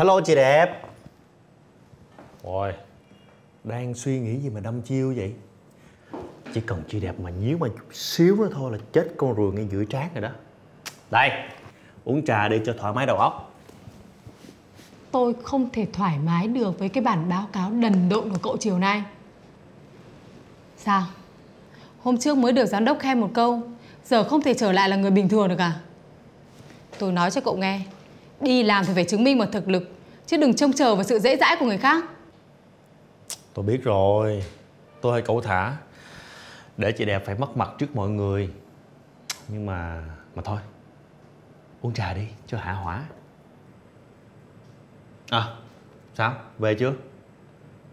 Hello chị đẹp. Rồi, đang suy nghĩ gì mà đâm chiêu vậy? Chỉ cần chị đẹp mà nhíu mà chút xíu nữa thôi là chết con ruồi ngay giữa trán rồi đó. Đây, uống trà đi cho thoải mái đầu óc. Tôi không thể thoải mái được với cái bản báo cáo đần độn của cậu chiều nay. Sao? Hôm trước mới được giám đốc khen một câu, giờ không thể trở lại là người bình thường được à? Tôi nói cho cậu nghe, đi làm thì phải chứng minh bằng thực lực, chứ đừng trông chờ vào sự dễ dãi của người khác. Tôi biết rồi, tôi hơi cẩu thả, để chị đẹp phải mất mặt trước mọi người. Nhưng mà thôi, uống trà đi cho hạ hỏa. À, sao? Về chưa?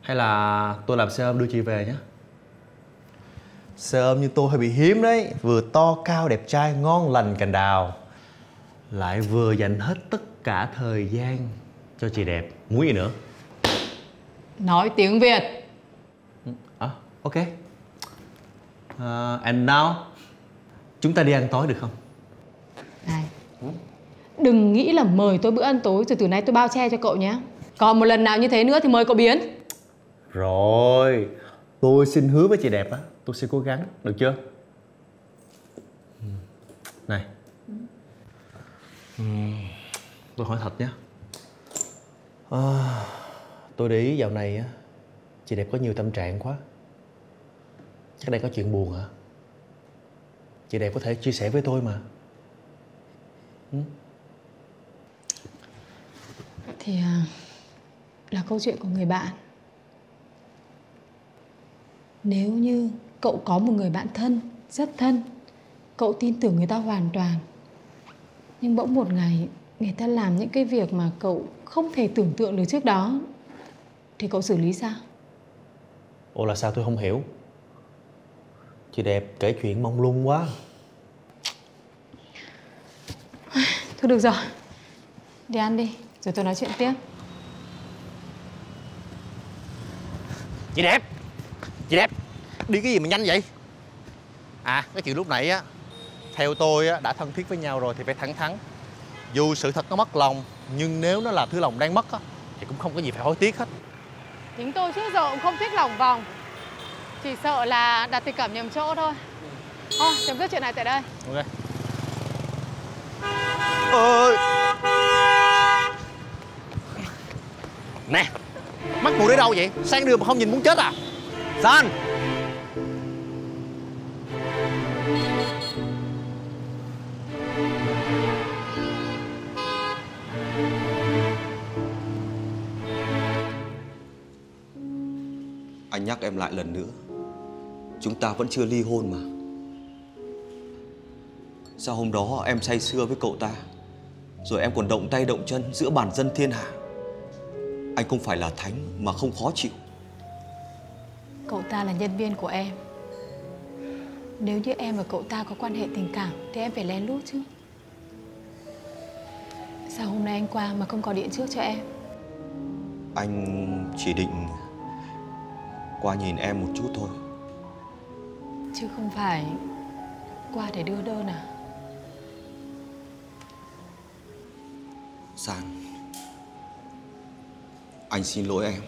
Hay là tôi làm xe ôm đưa chị về nhé? Xe ôm như tôi hơi bị hiếm đấy. Vừa to cao đẹp trai ngon lành cành đào, lại vừa dành hết tất cả thời gian cho chị đẹp. Muốn gì nữa? Nói tiếng Việt. À, ok. And now chúng ta đi ăn tối được không? Này, đừng nghĩ là mời tôi bữa ăn tối rồi từ nay tôi bao che cho cậu nhé. Còn một lần nào như thế nữa thì mời cậu biến. Rồi, tôi xin hứa với chị đẹp á, tôi sẽ cố gắng, được chưa? Này, tôi hỏi thật nhé. Tôi để ý dạo này á, chị đẹp có nhiều tâm trạng quá. Chắc đây có chuyện buồn hả? Chị đẹp có thể chia sẻ với tôi mà. Thì là câu chuyện của người bạn. Nếu như cậu có một người bạn thân, rất thân, cậu tin tưởng người ta hoàn toàn, nhưng bỗng một ngày người ta làm những cái việc mà cậu không thể tưởng tượng được trước đó, thì cậu xử lý sao? Ồ, là sao tôi không hiểu? Chị đẹp kể chuyện mông lung quá. Thôi được rồi, đi ăn đi, rồi tôi nói chuyện tiếp. Chị đẹp! Chị đẹp! Đi cái gì mà nhanh vậy? À, cái chuyện lúc nãy á, theo tôi á, đã thân thiết với nhau rồi thì phải thẳng thắn. Dù sự thật nó mất lòng, nhưng nếu nó là thứ lòng đang mất á, thì cũng không có gì phải hối tiếc hết. Chính tôi trước giờ cũng không thích lòng vòng, chỉ sợ là đặt tình cảm nhầm chỗ thôi. Thôi, chấm dứt chuyện này tại đây. Ok. Ôi. Nè, mắt mù đến đâu vậy? Sang đường mà không nhìn muốn chết à? San. Anh nhắc em lại lần nữa, chúng ta vẫn chưa ly hôn mà. Sao hôm đó em say sưa với cậu ta, rồi em còn động tay động chân giữa bản dân thiên hạ. Anh không phải là thánh mà không khó chịu. Cậu ta là nhân viên của em. Nếu như em và cậu ta có quan hệ tình cảm thì em phải lén lút chứ. Sao hôm nay anh qua mà không có điện trước cho em? Anh chỉ định qua nhìn em một chút thôi, chứ không phải qua để đưa đơn à? San, anh xin lỗi em.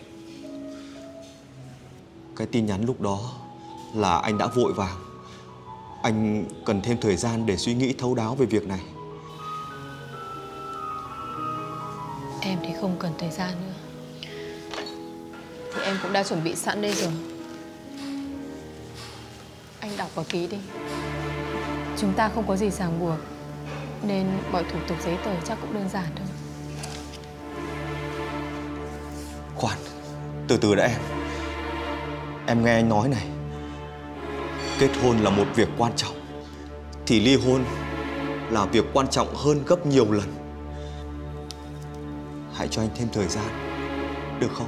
Cái tin nhắn lúc đó là anh đã vội vàng. Anh cần thêm thời gian để suy nghĩ thấu đáo về việc này. Em thì không cần thời gian nữa, thì em cũng đã chuẩn bị sẵn đây rồi. Anh đọc và ký đi. Chúng ta không có gì ràng buộc, nên mọi thủ tục giấy tờ chắc cũng đơn giản thôi. Khoan, từ từ đã em. Em nghe anh nói này, kết hôn là một việc quan trọng, thì ly hôn là việc quan trọng hơn gấp nhiều lần. Hãy cho anh thêm thời gian, được không?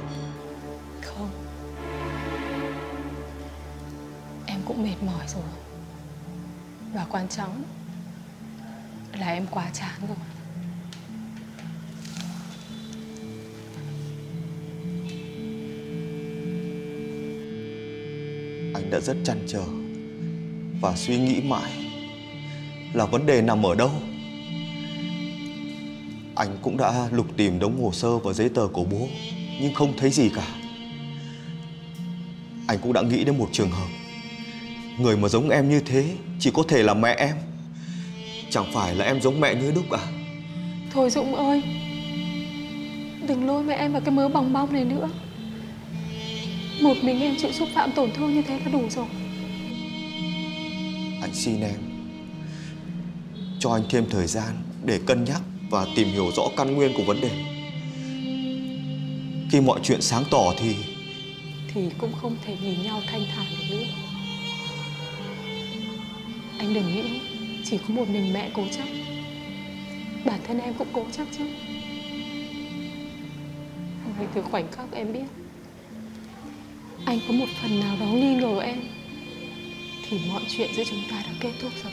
Không. Em cũng mệt mỏi rồi, và quan trọng là em quá chán rồi. Anh đã rất trăn trở và suy nghĩ mãi là vấn đề nằm ở đâu. Anh cũng đã lục tìm đống hồ sơ và giấy tờ của bố, nhưng không thấy gì cả. Anh cũng đã nghĩ đến một trường hợp, người mà giống em như thế chỉ có thể là mẹ em. Chẳng phải là em giống mẹ như đúc à? Thôi Dũng ơi, đừng lôi mẹ em vào cái mớ bòng bong này nữa. Một mình em chịu xúc phạm tổn thương như thế là đủ rồi. Anh xin em, cho anh thêm thời gian để cân nhắc và tìm hiểu rõ căn nguyên của vấn đề. Khi mọi chuyện sáng tỏ thì... thì cũng không thể nhìn nhau thanh thản được nữa. Anh đừng nghĩ chỉ có một mình mẹ cố chấp. Bản thân em cũng cố chấp chứ. Vì từ khoảnh khắc em biết anh có một phần nào đó nghi ngờ em thì mọi chuyện giữa chúng ta đã kết thúc rồi.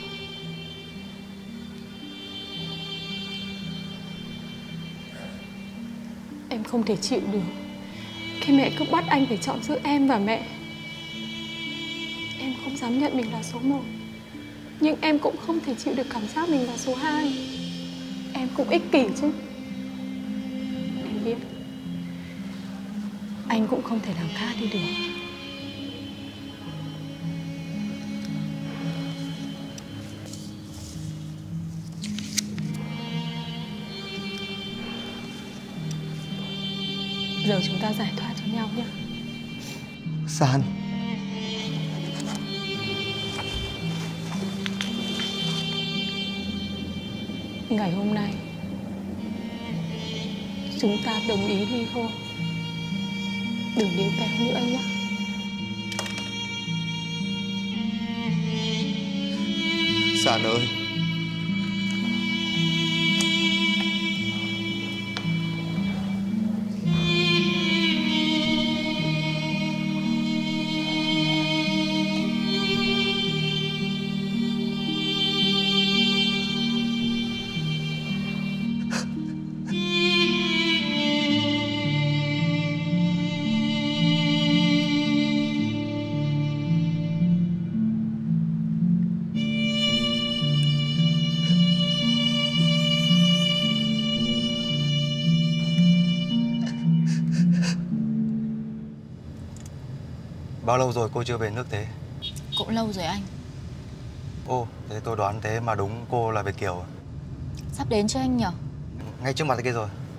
Em không thể chịu được khi mẹ cứ bắt anh phải chọn giữa em và mẹ. Em không dám nhận mình là số 1, nhưng em cũng không thể chịu được cảm giác mình là số 2. Em cũng ích kỷ chứ. Em biết anh cũng không thể làm khác đi được. Giờ chúng ta giải thoát cho nhau nhé. San, ngày hôm nay chúng ta đồng ý ly hôn. Đừng níu kéo nữa anh nhé. San ơi, bao lâu rồi cô chưa về nước thế? Cũng lâu rồi anh. Ô, thế tôi đoán thế mà đúng cô là Việt kiều à? Sắp đến chưa anh nhỉ? Ngay trước mặt kia rồi.